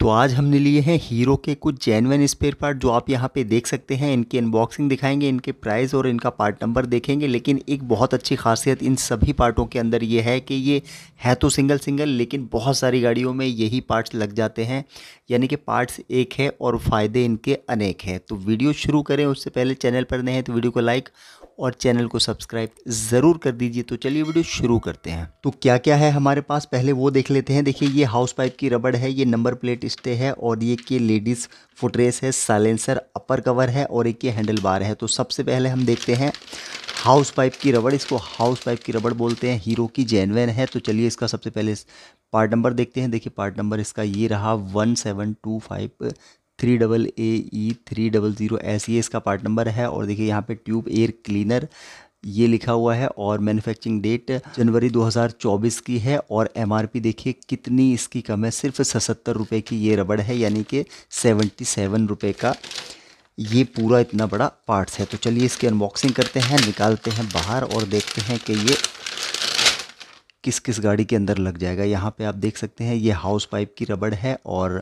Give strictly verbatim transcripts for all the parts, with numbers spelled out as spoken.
तो आज हमने लिए हैं हीरो के कुछ जेन्युइन स्पेयर पार्ट जो आप यहाँ पे देख सकते हैं। इनकी अनबॉक्सिंग दिखाएंगे, इनके प्राइस और इनका पार्ट नंबर देखेंगे। लेकिन एक बहुत अच्छी खासियत इन सभी पार्टों के अंदर ये है कि ये है तो सिंगल सिंगल, लेकिन बहुत सारी गाड़ियों में यही पार्ट्स लग जाते हैं, यानी कि पार्ट्स एक है और फ़ायदे इनके अनेक हैं। तो वीडियो शुरू करें उससे पहले चैनल पर नए हैं तो वीडियो को लाइक और चैनल को सब्सक्राइब ज़रूर कर दीजिए। तो चलिए वीडियो शुरू करते हैं। तो क्या क्या है हमारे पास, पहले वो देख लेते हैं। देखिए ये हाउस पाइप की रबड़ है, ये नंबर प्लेट स्टे है, और ये के लेडीज़ फुटरेस है, साइलेंसर अपर कवर है, और एक ये हैंडल बार है। तो सबसे पहले हम देखते हैं हाउस पाइप की रबड़। इसको हाउस पाइप की रबड़ बोलते हैं, हीरो की जेन्युइन है। तो चलिए इसका सबसे पहले पार्ट नंबर देखते हैं। देखिए पार्ट नंबर इसका ये रहा one seven two five three double A E three double zero S, ये इसका पार्ट नंबर है। और देखिए यहाँ पे ट्यूब एयर क्लीनर ये लिखा हुआ है, और मैन्युफैक्चरिंग डेट जनवरी दो हज़ार चौबीस की है, और एमआरपी देखिए कितनी इसकी कम है, सिर्फ सत्तर रुपये की ये रबड़ है, यानी कि सेवेंटी सेवन रुपये का ये पूरा इतना बड़ा पार्ट्स है। तो चलिए इसकी अनबॉक्सिंग करते हैं, निकालते हैं बाहर और देखते हैं कि ये किस किस गाड़ी के अंदर लग जाएगा। यहाँ पे आप देख सकते हैं ये हाउस पाइप की रबड़ है, और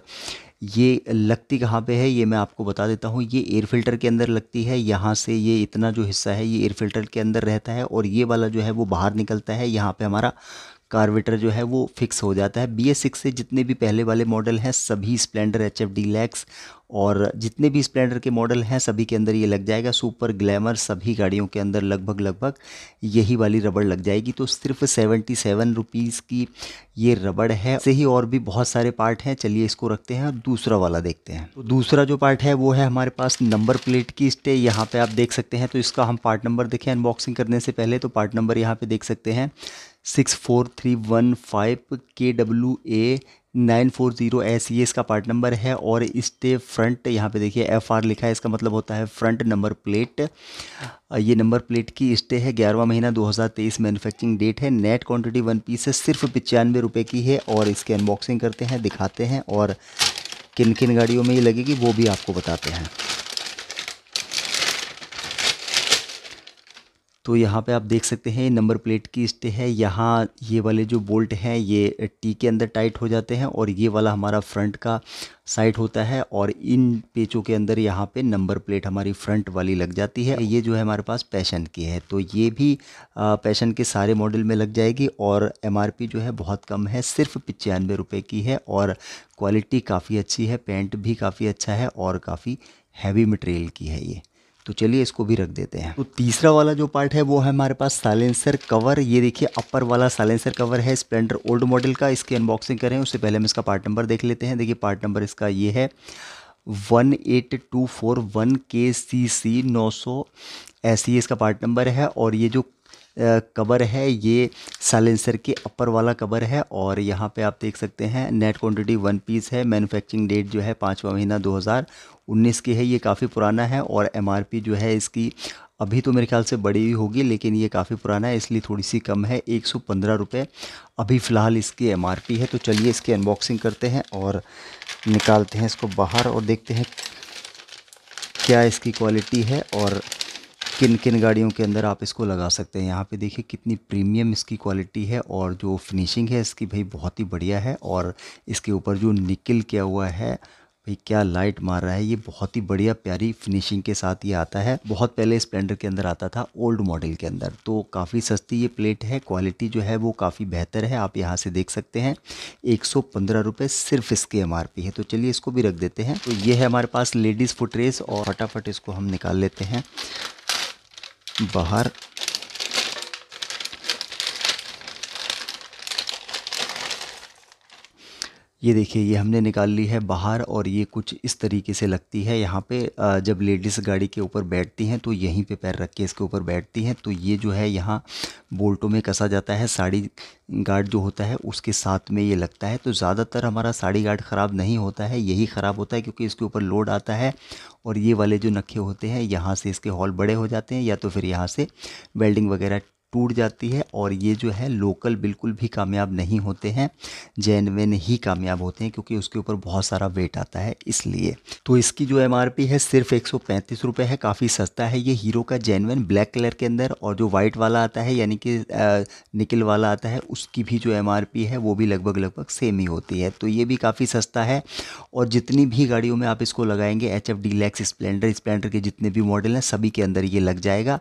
ये लगती कहाँ पे है ये मैं आपको बता देता हूँ। ये एयर फिल्टर के अंदर लगती है, यहाँ से ये इतना जो हिस्सा है ये एयर फिल्टर के अंदर रहता है, और ये वाला जो है वो बाहर निकलता है। यहाँ पे हमारा कार्बेटर जो है वो फिक्स हो जाता है। बी एस सिक्स से जितने भी पहले वाले मॉडल हैं सभी स्प्लेंडर, एच एफ डीलक्स और जितने भी स्प्लेंडर के मॉडल हैं सभी के अंदर ये लग जाएगा। सुपर ग्लैमर सभी गाड़ियों के अंदर लगभग लगभग यही वाली रबड़ लग जाएगी। तो सिर्फ सेवेंटी सेवन रुपीज़ की ये रबड़ है। से ही और भी बहुत सारे पार्ट हैं, चलिए इसको रखते हैं और दूसरा वाला देखते हैं। तो दूसरा जो पार्ट है वो है हमारे पास नंबर प्लेट की स्टे, यहाँ पर आप देख सकते हैं। तो इसका हम पार्ट नंबर देखें अनबॉक्सिंग करने से पहले। तो पार्ट नंबर यहाँ पर देख सकते हैं six four three one five K W A nine four zero S, ये इसका पार्ट नंबर है। और इसके फ्रंट यहाँ पे देखिए एफ आर लिखा है, इसका मतलब होता है फ्रंट नंबर प्लेट। ये नंबर प्लेट की स्टे है, ग्यारहवां महीना दो हज़ार तेईस मैन्युफैक्चरिंग डेट है। नेट क्वांटिटी वन पीस है, सिर्फ पचानवे रुपये की है। और इसकी अनबॉक्सिंग करते हैं, दिखाते हैं और किन किन गाड़ियों में ये लगेगी वो भी आपको बताते हैं। तो यहाँ पे आप देख सकते हैं नंबर प्लेट की स्टे है, यहाँ ये वाले जो बोल्ट हैं ये टी के अंदर टाइट हो जाते हैं, और ये वाला हमारा फ्रंट का साइड होता है, और इन पेचों के अंदर यहाँ पे नंबर प्लेट हमारी फ्रंट वाली लग जाती है। ये जो है हमारे पास पैशन की है, तो ये भी पैशन के सारे मॉडल में लग जाएगी। और एमआरपी जो है बहुत कम है, सिर्फ पचानवे रुपये की है, और क्वालिटी काफ़ी अच्छी है, पेंट भी काफ़ी अच्छा है, और काफ़ी हैवी मटेरियल की है ये। तो चलिए इसको भी रख देते हैं। तो तीसरा वाला जो पार्ट है वो है हमारे पास साइलेंसर कवर। ये देखिए अपर वाला साइलेंसर कवर है स्प्लेंडर ओल्ड मॉडल का। इसकी अनबॉक्सिंग करें उससे पहले हम इसका पार्ट नंबर देख लेते हैं। देखिए पार्ट नंबर इसका ये है one eight two four one K C सी नौ सौ एस, ये इसका पार्ट नंबर है। और ये जो कवर है ये साइलेंसर के अपर वाला कवर है, और यहाँ पे आप देख सकते हैं नेट क्वांटिटी वन पीस है। मैन्युफैक्चरिंग डेट जो है पाँचवा महीना दो हज़ार उन्नीस की है, ये काफ़ी पुराना है। और एमआरपी जो है इसकी अभी तो मेरे ख्याल से बड़ी ही होगी, लेकिन ये काफ़ी पुराना है इसलिए थोड़ी सी कम है, एक सौ पंद्रह रुपये अभी फ़िलहाल इसकी एमआरपी है। तो चलिए इसकी अनबॉक्सिंग करते हैं और निकालते हैं इसको बाहर और देखते हैं क्या इसकी क्वालिटी है और किन किन गाड़ियों के अंदर आप इसको लगा सकते हैं। यहाँ पे देखिए कितनी प्रीमियम इसकी क्वालिटी है, और जो फिनिशिंग है इसकी भाई बहुत ही बढ़िया है। और इसके ऊपर जो निकल किया हुआ है भाई क्या लाइट मार रहा है, ये बहुत ही बढ़िया प्यारी फिनिशिंग के साथ ये आता है। बहुत पहले स्प्लेंडर के अंदर आता था ओल्ड मॉडल के अंदर। तो काफ़ी सस्ती ये प्लेट है, क्वालिटी जो है वो काफ़ी बेहतर है, आप यहाँ से देख सकते हैं। एक सौ पंद्रह रुपये सिर्फ इसकी एम आर पी है। तो चलिए इसको भी रख देते हैं। तो ये है हमारे पास लेडीज़ फुटरेस, और फटाफट इसको हम निकाल लेते हैं बाहर। ये देखिए ये हमने निकाल ली है बाहर, और ये कुछ इस तरीके से लगती है। यहाँ पे जब लेडीज़ गाड़ी के ऊपर बैठती हैं तो यहीं पे पैर रख के इसके ऊपर बैठती हैं, तो ये जो है यहाँ बोल्टों में कसा जाता है। साड़ी गार्ड जो होता है उसके साथ में ये लगता है। तो ज़्यादातर हमारा साड़ी गार्ड ख़राब नहीं होता है, यही ख़राब होता है क्योंकि इसके ऊपर लोड आता है, और ये वाले जो नखे होते हैं यहाँ से इसके हॉल बड़े हो जाते हैं, या तो फिर यहाँ से वेल्डिंग वगैरह टूट जाती है और ये जो है लोकल बिल्कुल भी कामयाब नहीं होते हैं, जेन्युइन ही कामयाब होते हैं क्योंकि उसके ऊपर बहुत सारा वेट आता है इसलिए। तो इसकी जो एमआरपी है सिर्फ एक सौ पैंतीस रुपये है, काफ़ी सस्ता है। ये हीरो का जेन्युइन ब्लैक कलर के अंदर और जो वाइट वाला आता है यानी कि निकल वाला आता है उसकी भी जो एमआरपी है वो भी लगभग लगभग सेम ही होती है, तो ये भी काफ़ी सस्ता है। और जितनी भी गाड़ियों में आप इसको लगाएंगे H F Deluxe Splendor Splendor के जितने भी मॉडल हैं सभी के अंदर ये लग जाएगा,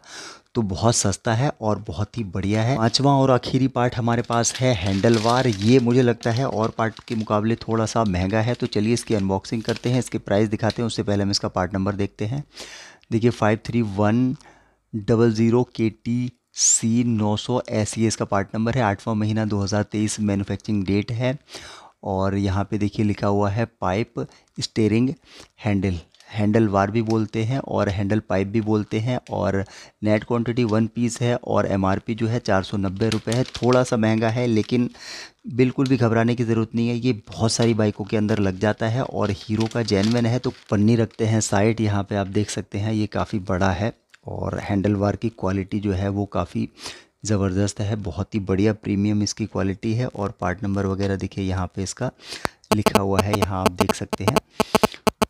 तो बहुत सस्ता है और बहुत ही बढ़िया है। पांचवा और आखिरी पार्ट हमारे पास है हैंडलबार। ये मुझे लगता है और पार्ट के मुकाबले थोड़ा सा महंगा है, तो चलिए इसकी अनबॉक्सिंग करते हैं, इसके प्राइस दिखाते हैं, उससे पहले हम इसका पार्ट नंबर देखते हैं। देखिए five three one double zero K T C नौ सौ एस ये इसका पार्ट नंबर है। आठवां महीना दो हज़ार तेईस मैन्युफैक्चरिंग डेट है और यहाँ पे देखिए लिखा हुआ है pipe steering handle, handle bar भी बोलते हैं और हैंडल पाइप भी बोलते हैं। और नेट क्वांटिटी वन पीस है और एमआरपी जो है चार सौ नब्बे रुपये है, थोड़ा सा महंगा है लेकिन बिल्कुल भी घबराने की ज़रूरत नहीं है, ये बहुत सारी बाइकों के अंदर लग जाता है। और हीरो का जेन्युइन है तो पन्नी रखते हैं साइड, यहाँ पर आप देख सकते हैं ये काफ़ी बड़ा है और हैंडल बार की क्वालिटी जो है वो काफ़ी ज़बरदस्त है, बहुत ही बढ़िया प्रीमियम इसकी क्वालिटी है। और पार्ट नंबर वगैरह देखिए यहाँ पे इसका लिखा हुआ है, यहाँ आप देख सकते हैं।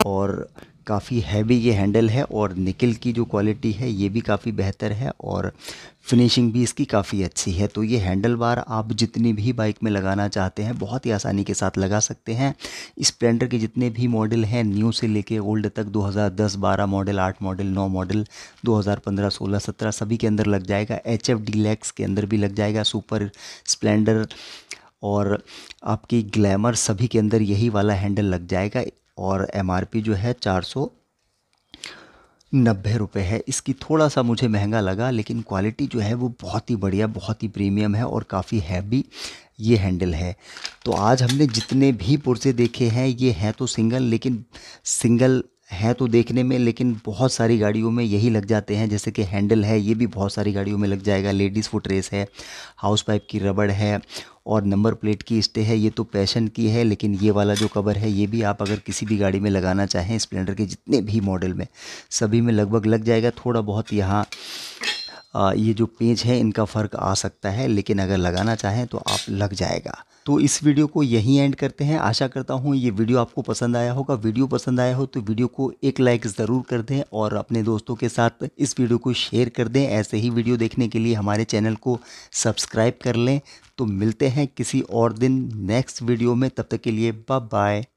और काफ़ी हैवी ये हैंडल है और निकल की जो क्वालिटी है ये भी काफ़ी बेहतर है और फिनिशिंग भी इसकी काफ़ी अच्छी है। तो ये हैंडल बार आप जितनी भी बाइक में लगाना चाहते हैं बहुत ही आसानी के साथ लगा सकते हैं। स्प्लेंडर के जितने भी मॉडल हैं न्यू से लेके ओल्ड तक दो हज़ार दस बारह मॉडल, आठ मॉडल, नौ मॉडल, दो हज़ार पंद्रह सोलह सत्रह सभी के अंदर लग जाएगा। एच एफ डीलक्स के अंदर भी लग जाएगा, सुपर स्प्लेंडर और आपकी ग्लैमर सभी के अंदर यही वाला हैंडल लग जाएगा। और एमआरपी जो है चार सौ नब्बे रुपये है। इसकी थोड़ा सा मुझे महंगा लगा लेकिन क्वालिटी जो है वो बहुत ही बढ़िया, बहुत ही प्रीमियम है और काफ़ी हैवी ये हैंडल है। तो आज हमने जितने भी पुर्जे देखे हैं ये हैं तो सिंगल, लेकिन सिंगल है तो देखने में लेकिन बहुत सारी गाड़ियों में यही लग जाते हैं। जैसे कि हैंडल है ये भी बहुत सारी गाड़ियों में लग जाएगा, लेडीज़ फुट रेस है, हाउस पाइप की रबड़ है और नंबर प्लेट की स्टे है, ये तो पैशन की है। लेकिन ये वाला जो कवर है ये भी आप अगर किसी भी गाड़ी में लगाना चाहें स्प्लेंडर के जितने भी मॉडल में सभी में लगभग लग जाएगा। थोड़ा बहुत यहाँ ये जो पेज है इनका फ़र्क आ सकता है लेकिन अगर लगाना चाहें तो आप लग जाएगा। तो इस वीडियो को यहीं एंड करते हैं। आशा करता हूँ ये वीडियो आपको पसंद आया होगा। वीडियो पसंद आया हो तो वीडियो को एक लाइक ज़रूर कर दें और अपने दोस्तों के साथ इस वीडियो को शेयर कर दें। ऐसे ही वीडियो देखने के लिए हमारे चैनल को सब्सक्राइब कर लें। तो मिलते हैं किसी और दिन नेक्स्ट वीडियो में, तब तक के लिए बाय बाय।